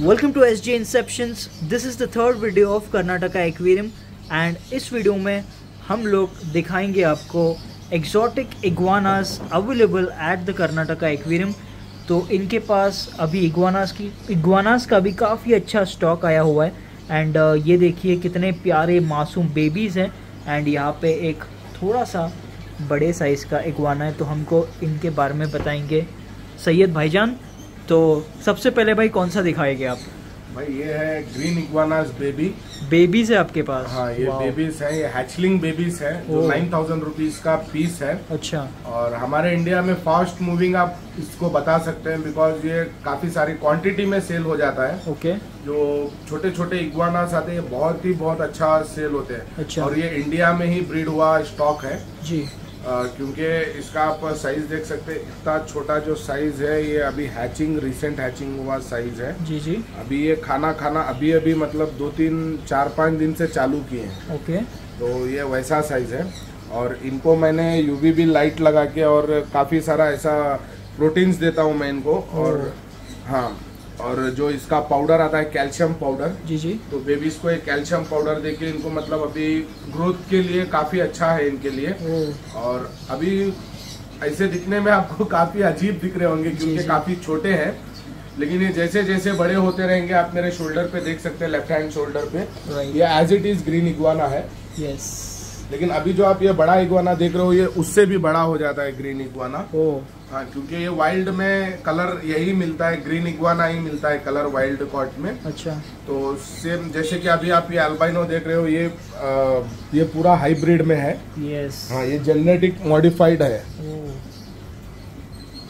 Welcome to SG inceptions. This is the third video of Karnataka aquarium and इस video में हम लोग दिखाएंगे आपको exotic iguanas available at the Karnataka aquarium. तो इनके पास अभी इग्वानास का भी काफ़ी अच्छा स्टॉक आया हुआ है एंड ये देखिए कितने प्यारे मासूम बेबीज़ हैं एंड यहाँ पे एक थोड़ा सा बड़े साइज़ का इग्वाना है, तो हमको इनके बारे में बताएंगे सैयद भाईजान। तो सबसे पहले भाई कौन सा दिखाएंगे आप? भाई ये है ग्रीन इग्वानास बेबीज है आपके पास? हाँ, ये बेबीज है, ये हैचलिंग बेबीज है जो 9,000 रुपीज का पीस है। अच्छा। और हमारे इंडिया में फास्ट मूविंग आप इसको बता सकते हैं बिकॉज ये काफी सारी क्वांटिटी में सेल हो जाता है। ओके। जो छोटे छोटे इग्वानास आते हैं बहुत अच्छा सेल होते हैं। अच्छा। और ये इंडिया में ही ब्रीड हुआ स्टॉक है जी, क्योंकि इसका आप साइज देख सकते हैं, इतना छोटा जो साइज है ये अभी रिसेंट हैचिंग हुआ साइज है जी। जी अभी ये खाना अभी मतलब 2-3-4-5 दिन से चालू किए हैं। ओके। तो ये वैसा साइज है और इनको मैंने यूवीबी लाइट लगा के और काफ़ी सारा ऐसा प्रोटीन्स देता हूँ मैं इनको। और हाँ, और जो इसका पाउडर आता है कैल्शियम पाउडर जी। जी तो बेबीज को एक कैल्शियम पाउडर देके इनको मतलब अभी ग्रोथ के लिए काफ़ी अच्छा है इनके लिए। और अभी ऐसे दिखने में आपको काफ़ी अजीब दिख रहे होंगे क्योंकि काफ़ी छोटे हैं, लेकिन ये जैसे जैसे बड़े होते रहेंगे। आप मेरे शोल्डर पे देख सकते हैं, लेफ्ट हैंड शोल्डर पे ये as it is green iguana है। यस। लेकिन अभी जो आप ये बड़ा इग्वाना देख रहे हो ये उससे भी बड़ा हो जाता है ग्रीन इग्वाना। हाँ, क्योंकि ये वाइल्ड में कलर यही मिलता है, ग्रीन इग्वाना ही मिलता है कलर वाइल्ड कॉट में। अच्छा। तो सेम जैसे कि अभी आप ये अल्बाइनो देख रहे हो ये पूरा हाइब्रिड में है। यस। हाँ, ये जेनेटिक मॉडिफाइड है।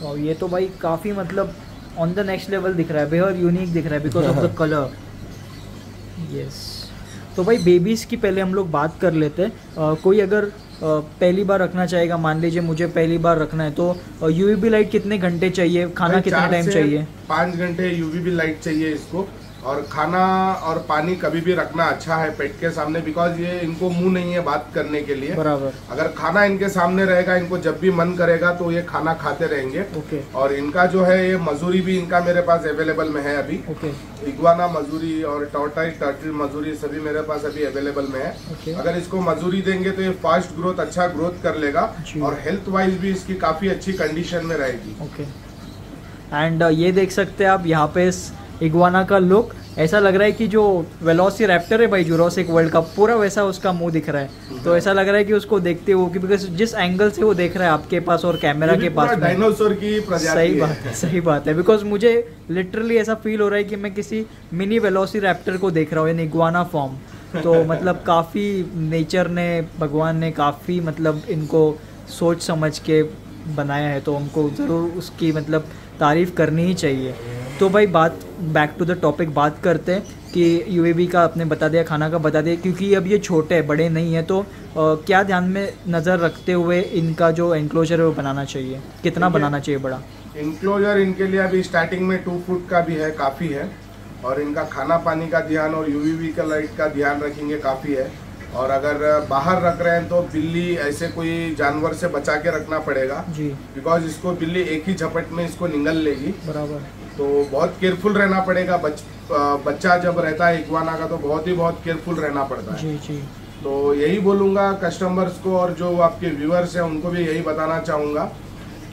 और ये तो भाई काफी मतलब ऑन द नेक्स्ट लेवल दिख रहा है, बेहद यूनिक दिख रहा है because of the colour. Yes. तो भाई बेबीज़ की पहले हम लोग बात कर लेते हैं। कोई अगर पहली बार रखना चाहेगा, मान लीजिए मुझे पहली बार रखना है, तो यूवीबी लाइट कितने घंटे चाहिए, खाना कितना टाइम चाहिए? 5 घंटे यूवीबी लाइट चाहिए इसको। और खाना और पानी कभी भी रखना अच्छा है पेट के सामने बिकॉज ये इनको मुंह नहीं है बात करने के लिए। बराबर। अगर खाना इनके सामने रहेगा, इनको जब भी मन करेगा तो ये खाना खाते रहेंगे। ओके। और इनका जो है ये मजूरी भी इनका मेरे पास अवेलेबल में है अभी। ओके। इग्वाना मजूरी और टॉर्टाइल टर्टल मजूरी सभी मेरे पास अभी अवेलेबल में है। ओके। अगर इसको मजूरी देंगे तो ये फास्ट ग्रोथ अच्छा ग्रोथ कर लेगा और हेल्थ वाइज भी इसकी काफी अच्छी कंडीशन में रहेगी। ओके। एंड ये देख सकते हैं आप यहाँ पे इग्वाना का लुक, ऐसा लग रहा है कि जो वेलोसिरैप्टर है भाई जुरासिक वर्ल्ड का, पूरा वैसा उसका मुंह दिख रहा है। तो ऐसा लग रहा है कि उसको देखते हुए कि बिकॉज जिस एंगल से वो देख रहा है आपके पास और कैमरा के पास, डायनासोर की प्रजाति। सही बात है बिकॉज मुझे लिटरली ऐसा फील हो रहा है कि मैं किसी मिनी वेलोसिरैप्टर को देख रहा हूँ इन इग्वाना फॉर्म। तो मतलब काफ़ी नेचर ने, भगवान ने काफ़ी मतलब इनको सोच समझ के बनाया है, तो उनको ज़रूर उसकी मतलब तारीफ़ करनी ही चाहिए। तो भाई बात बैक टू द टॉपिक बात करते हैं कि यूवीबी का आपने बता दिया, खाना का बता दिया, क्योंकि अब ये छोटे हैं, बड़े नहीं हैं, तो क्या ध्यान में नज़र रखते हुए इनका जो एनक्लोजर है वो बनाना चाहिए, कितना बनाना चाहिए बड़ा एनक्लोजर इनके लिए? अभी स्टार्टिंग में 2 फुट का भी है, काफ़ी है। और इनका खाना पानी का ध्यान और यूवीबी का लाइट का ध्यान रखेंगे, काफ़ी है। और अगर बाहर रख रहे हैं तो बिल्ली ऐसे कोई जानवर से बचा के रखना पड़ेगा जी, बिकॉज इसको बिल्ली एक ही झपट में इसको निगल लेगी। बराबर। तो बहुत केयरफुल रहना पड़ेगा। बच्चा जब रहता है इग्वाना का तो बहुत केयरफुल रहना पड़ता है जी। जी तो यही बोलूँगा कस्टमर्स को और जो आपके व्यूअर्स हैं उनको भी यही बताना चाहूँगा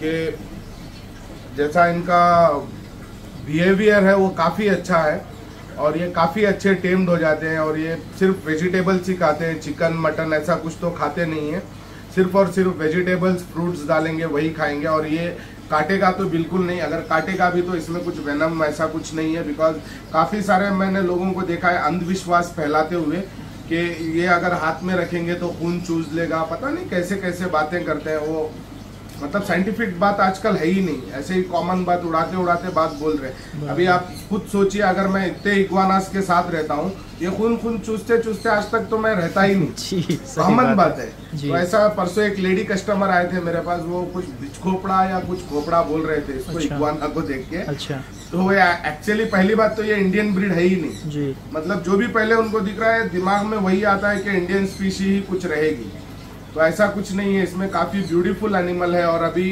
कि जैसा इनका बिहेवियर है वो काफ़ी अच्छा है और ये काफ़ी अच्छे टेम्ड हो जाते हैं। और ये सिर्फ वेजिटेबल्स ही खाते हैं, चिकन मटन ऐसा कुछ तो खाते नहीं है, सिर्फ और सिर्फ वेजिटेबल्स फ्रूट्स डालेंगे वही खाएंगे। और ये काटेगा तो बिल्कुल नहीं, अगर काटेगा भी तो इसमें कुछ वेनम ऐसा कुछ नहीं है। बिकॉज काफ़ी सारे मैंने लोगों को देखा है अंधविश्वास फैलाते हुए कि ये अगर हाथ में रखेंगे तो खून चूस लेगा, पता नहीं कैसे कैसे बातें करते हैं वो। मतलब साइंटिफिक बात आजकल है ही नहीं, ऐसे ही कॉमन बात उड़ाते उड़ाते बात बोल रहे हैं। अभी आप खुद सोचिए, अगर मैं इतने इग्वानास के साथ रहता हूँ, ये खून चूसते आज तक तो मैं रहता ही नहीं, कॉमन बात है। तो ऐसा परसों एक लेडी कस्टमर आए थे मेरे पास, वो कुछ बिचखोपड़ा या कुछ खोपड़ा बोल रहे थे इसको इग्वाना को देख के। अच्छा। तो ये एक्चुअली पहली बात तो ये इंडियन ब्रीड है ही नहीं, मतलब जो भी पहले उनको दिख रहा है दिमाग में वही आता है कि इंडियन स्पीशी ही कुछ रहेगी, तो ऐसा कुछ नहीं है। इसमें काफ़ी ब्यूटीफुल एनिमल है। और अभी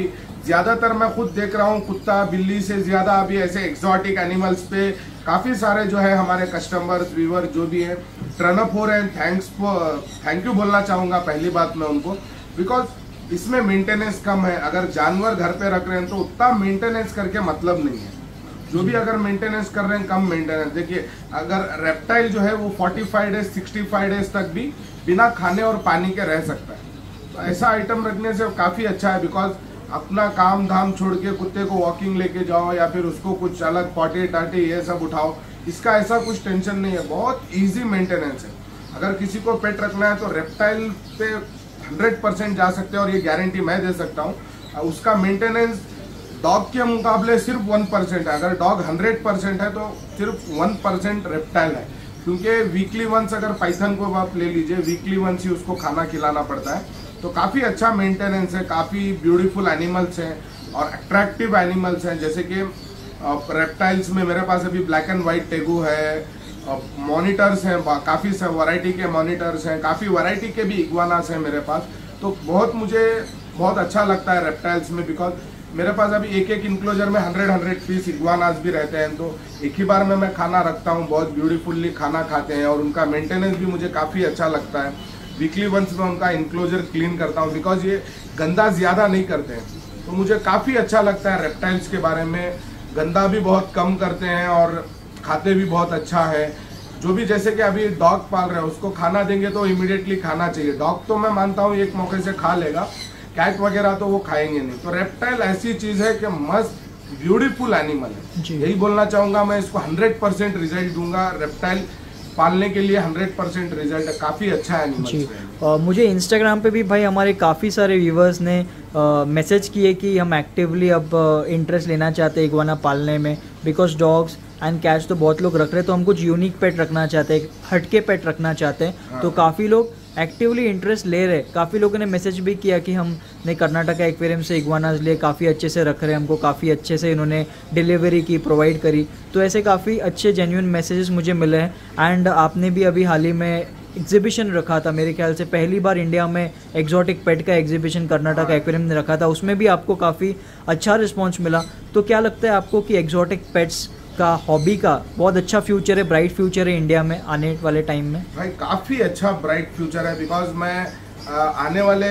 ज़्यादातर मैं खुद देख रहा हूँ कुत्ता बिल्ली से ज़्यादा अभी ऐसे एक्जॉटिक एनिमल्स पे काफ़ी सारे जो है हमारे कस्टमर्स व्यूवर जो भी हैं टर्नअप हो रहे हैं। थैंक यू बोलना चाहूँगा पहली बात मैं उनको, बिकॉज इसमें मेंटेनेंस कम है। अगर जानवर घर पे रख रहे हैं तो उतना मेंटेनेंस करके मतलब नहीं है। जो भी अगर मेंटेनेंस कर रहे हैं कम मेंटेनेंस। देखिए अगर रेप्टाइल जो है वो 45 डेज 65 डेज तक भी बिना खाने और पानी के रह सकता है, तो ऐसा आइटम रखने से काफ़ी अच्छा है। बिकॉज अपना काम धाम छोड़ के कुत्ते को वॉकिंग लेके जाओ या फिर उसको कुछ अलग पॉटी टाटी ये सब उठाओ, इसका ऐसा कुछ टेंशन नहीं है। बहुत इजी मेंटेनेंस है। अगर किसी को पेट रखना है तो रेप्टाइल पे 100% जा सकते हैं और ये गारंटी मैं दे सकता हूँ। उसका मेंटेनेंस डॉग के मुकाबले सिर्फ 1% है। अगर डॉग 100% है तो सिर्फ 1% रेप्टाइल है, क्योंकि वीकली वंस अगर पाइथन को आप ले लीजिए, वीकली वंस ही उसको खाना खिलाना पड़ता है। तो काफ़ी अच्छा मेंटेनेंस है, काफ़ी ब्यूटीफुल एनिमल्स हैं और अट्रैक्टिव एनिमल्स हैं। जैसे कि रेप्टाइल्स में मेरे पास अभी ब्लैक एंड वाइट टेगू है, मॉनिटर्स हैं, काफ़ी वैरायटी के मॉनिटर्स हैं, काफ़ी वैरायटी के भी इग्वानास हैं मेरे पास। तो मुझे बहुत अच्छा लगता है रेप्टाइल्स में, बिकॉज मेरे पास अभी एक एक इनक्लोजर में 100 पीस इग्वानास भी रहते हैं। तो एक ही बार में मैं खाना रखता हूँ, बहुत ब्यूटीफुल्ली खाना खाते हैं और उनका मेंटेनेंस भी मुझे काफ़ी अच्छा लगता है। वीकली वंस में उनका इनक्लोजर क्लीन करता हूँ, बिकॉज ये गंदा ज़्यादा नहीं करते हैं। तो मुझे काफ़ी अच्छा लगता है रेप्टाइल्स के बारे में। गंदा भी बहुत कम करते हैं और खाते भी बहुत अच्छा है। जो भी जैसे कि अभी डॉग पाल रहे हैं उसको खाना देंगे तो इमीडिएटली खाना चाहिए। डॉग तो मैं मानता हूँ एक मौके से खा लेगा, कैट वगैरह तो वो खाएंगे नहीं। तो रेप्टाइल ऐसी चीज़ है कि मस्त ब्यूटीफुल एनिमल है, यही बोलना चाहूँगा मैं। इसको 100% रिजल्ट दूंगा। रेप्टाइल पालने के लिए 100% रिजल्ट है, काफ़ी अच्छा एनिमल है। मुझे इंस्टाग्राम पे भी भाई हमारे काफ़ी सारे व्यूवर्स ने मैसेज किए कि हम एक्टिवली अब इंटरेस्ट लेना चाहते हैं इग्वाना पालने में, बिकॉज डॉग्स एंड कैट्स तो बहुत लोग रख रहे हैं, तो हम कुछ यूनिक पेट रखना चाहते हैं, हटके पेट रखना चाहते हैं। हाँ। तो काफ़ी लोग एक्टिवली इंटरेस्ट ले रहे। काफ़ी लोगों ने मैसेज भी किया कि हमने कर्नाटका एक्वेरियम से इग्वानास लिए, काफ़ी अच्छे से रख रहे हैं, हमको काफ़ी अच्छे से इन्होंने डिलीवरी की, प्रोवाइड करी। तो ऐसे काफ़ी अच्छे जेन्युइन मैसेजेस मुझे मिले हैं। एंड आपने भी अभी हाल ही में एग्जीबिशन रखा था, मेरे ख्याल से पहली बार इंडिया में एग्जॉटिक पेट का एग्जीबिशन कर्नाटका एक्वेरियम ने रखा था, उसमें भी आपको काफ़ी अच्छा रिस्पॉन्स मिला। तो क्या लगता है आपको कि एग्जॉटिक पेट्स का, हॉबी का बहुत अच्छा फ्यूचर है, ब्राइट फ्यूचर है इंडिया में आने वाले टाइम में? भाई काफ़ी अच्छा ब्राइट फ्यूचर है, बिकॉज मैं आने वाले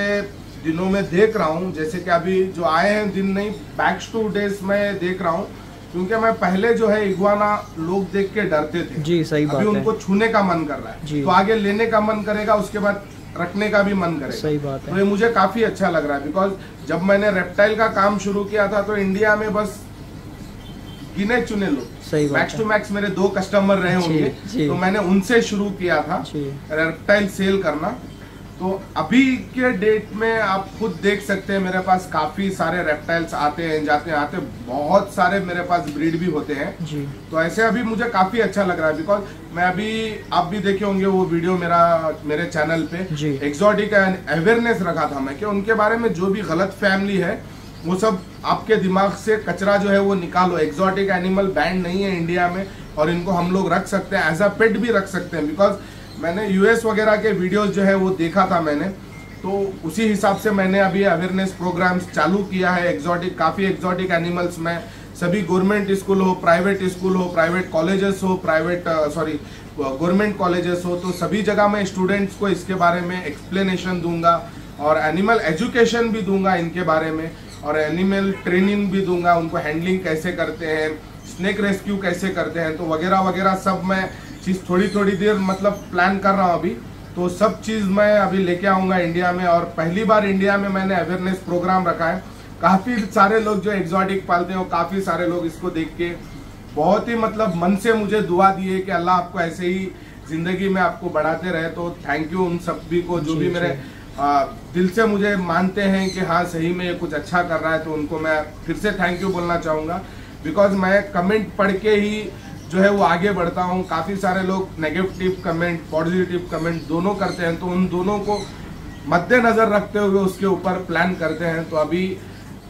दिनों में देख रहा हूँ। जैसे कि अभी जो आए हैं दिन नहीं, बैक टू डेज मैं देख रहा हूँ, क्योंकि मैं पहले जो है इग्वाना लोग देख के डरते थे। जी सही बात है। अभी उनको छूने का मन कर रहा है, तो आगे लेने का मन करेगा, उसके बाद रखने का भी मन करेगा। सही बात है। तो ये मुझे काफ़ी अच्छा लग रहा है, बिकॉज जब मैंने रेप्टाइल का काम शुरू किया था तो इंडिया में बस गिने चुने लोग, मैक्स टू मैक्स मेरे 2 कस्टमर रहे होंगे, तो मैंने उनसे शुरू किया था रेप्टाइल सेल करना। तो अभी के डेट में आप खुद देख सकते हैं मेरे पास काफी सारे रेप्टाइल्स आते हैं, जाते हैं, आते बहुत सारे मेरे पास ब्रीड भी होते हैं। जी। तो ऐसे अभी मुझे काफी अच्छा लग रहा है, बिकॉज मैं अभी आप भी देखे होंगे वो वीडियो मेरे चैनल पे एग्जॉटिक अवेयरनेस रखा था मैं, कि उनके बारे में जो भी गलत फैमिली है वो सब आपके दिमाग से कचरा जो है वो निकालो। एग्जॉटिक एनिमल बैंड नहीं है इंडिया में और इनको हम लोग रख सकते हैं, एज अ पेट भी रख सकते हैं। बिकॉज मैंने यूएस वगैरह के वीडियोस जो है वो देखा था मैंने, तो उसी हिसाब से मैंने अभी अवेयरनेस प्रोग्राम्स चालू किया है। एग्जॉटिक काफ़ी एग्जॉटिक एनिमल्स में सभी गवर्नमेंट स्कूल हो, प्राइवेट स्कूल हो, प्राइवेट कॉलेजेस हो, गवर्नमेंट कॉलेजेस हो, तो सभी जगह मैं स्टूडेंट्स को इसके बारे में एक्सप्लेनेशन दूंगा और एनिमल एजुकेशन भी दूंगा इनके बारे में, और एनिमल ट्रेनिंग भी दूंगा, उनको हैंडलिंग कैसे करते हैं, स्नेक रेस्क्यू कैसे करते हैं, तो वगैरह वगैरह सब मैं चीज़ थोड़ी देर मतलब प्लान कर रहा हूँ अभी। तो सब चीज़ मैं अभी लेके आऊँगा इंडिया में, और पहली बार इंडिया में मैंने अवेयरनेस प्रोग्राम रखा है। काफ़ी सारे लोग जो एग्जॉटिक पालते हैं, काफ़ी सारे लोग इसको देख के बहुत ही मतलब मन से मुझे दुआ दिए कि अल्लाह आपको ऐसे ही ज़िंदगी में आपको बढ़ाते रहे। तो थैंक यू उन सभी को जो भी मेरे दिल से मुझे मानते हैं कि हाँ सही में कुछ अच्छा कर रहा है, तो उनको मैं फिर से थैंक यू बोलना चाहूँगा, बिकॉज मैं कमेंट पढ़ के ही जो है वो आगे बढ़ता हूँ। काफ़ी सारे लोग नेगेटिव कमेंट, पॉजिटिव कमेंट दोनों करते हैं, तो उन दोनों को मद्देनज़र रखते हुए उसके ऊपर प्लान करते हैं। तो अभी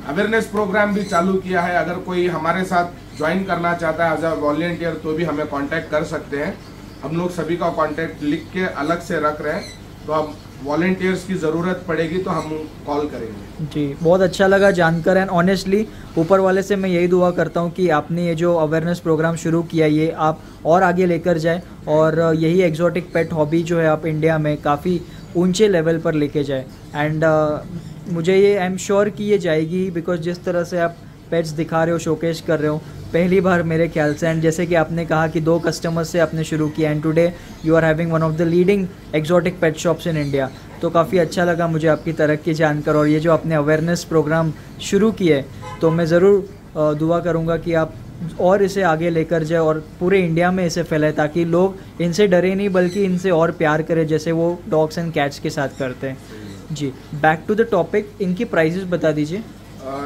अवेयरनेस प्रोग्राम भी चालू किया है, अगर कोई हमारे साथ ज्वाइन करना चाहता है एज अ वॉलेंटियर तो भी हमें कॉन्टैक्ट कर सकते हैं। हम लोग सभी का कॉन्टैक्ट लिख के अलग से रख रहे हैं, तो अब वॉलंटियर्स की ज़रूरत पड़ेगी तो हम कॉल करेंगे। जी, बहुत अच्छा लगा जानकर। एंड ऑनेस्टली ऊपर वाले से मैं यही दुआ करता हूँ कि आपने ये जो अवेयरनेस प्रोग्राम शुरू किया ये आप और आगे लेकर जाए और यही एग्जॉटिक पेट हॉबी जो है आप इंडिया में काफ़ी ऊंचे लेवल पर लेके जाए। एंड मुझे ये आई एम श्योर कि ये जाएगी, बिकॉज जिस तरह से आप पेट्स दिखा रहे हो, शोकेश कर रहे हो, पहली बार मेरे ख्याल से। एंड जैसे कि आपने कहा कि 2 कस्टमर्स से आपने शुरू किया and today you are having one of the leading exotic pet shops in India. तो काफ़ी अच्छा लगा मुझे आपकी तरक्की जानकर और ये जो आपने अवेयरनेस प्रोग्राम शुरू किए, तो मैं ज़रूर दुआ करूँगा कि आप और इसे आगे लेकर जाए और पूरे इंडिया में इसे फैलाए ताकि लोग इनसे डरे नहीं बल्कि इनसे और प्यार करें जैसे वो डॉग्स एंड कैट्स के साथ करते हैं। जी, बैक टू द टॉपिक, इनकी प्राइजेस बता दीजिए।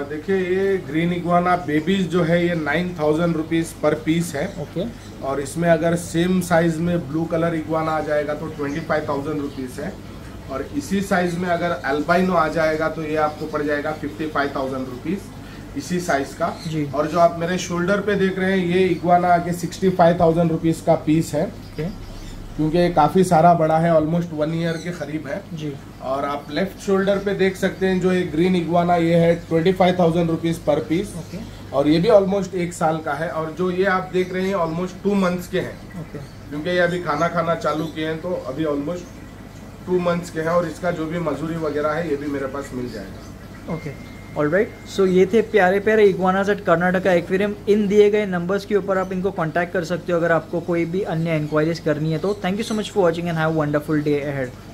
देखिए, ये ग्रीन इग्वाना बेबीज जो है ये 9,000 रुपीज़ पर पीस है। ओके। और इसमें अगर सेम साइज़ में ब्लू कलर इग्वाना आ जाएगा तो 25,000 रुपीज़ है और इसी साइज़ में अगर अल्बाइनो आ जाएगा तो ये आपको पड़ जाएगा 55,000 रुपीज़ इसी साइज़ का। जी। और जो आप मेरे शोल्डर पे देख रहे हैं ये इग्वाना आगे 65,000 रुपीज़ का पीस है। ओके। क्योंकि ये काफ़ी सारा बड़ा है, ऑलमोस्ट 1 ईयर के करीब है। जी। और आप लेफ्ट शोल्डर पे देख सकते हैं जो ये ग्रीन इग्वाना ये है 25,000 रुपीज़ पर पीस। ओके। और ये भी ऑलमोस्ट 1 साल का है और जो ये आप देख रहे हैं ऑलमोस्ट 2 मंथ्स के हैं। ओके। क्योंकि ये अभी खाना चालू किए हैं तो अभी ऑलमोस्ट 2 मंथ्स के हैं और इसका जो भी मजदूरी वगैरह है ये भी मेरे पास मिल जाएगा। Okay, alright. सो ये थे प्यारे प्यारे इग्वानाज एट कर्नाटका एक्वेरियम। इन दिए गए नंबर्स के ऊपर आप इनको कांटेक्ट कर सकते हो अगर आपको कोई भी अन्य इंक्वायरीज करनी है तो। Thank you so much for watching and have wonderful day ahead.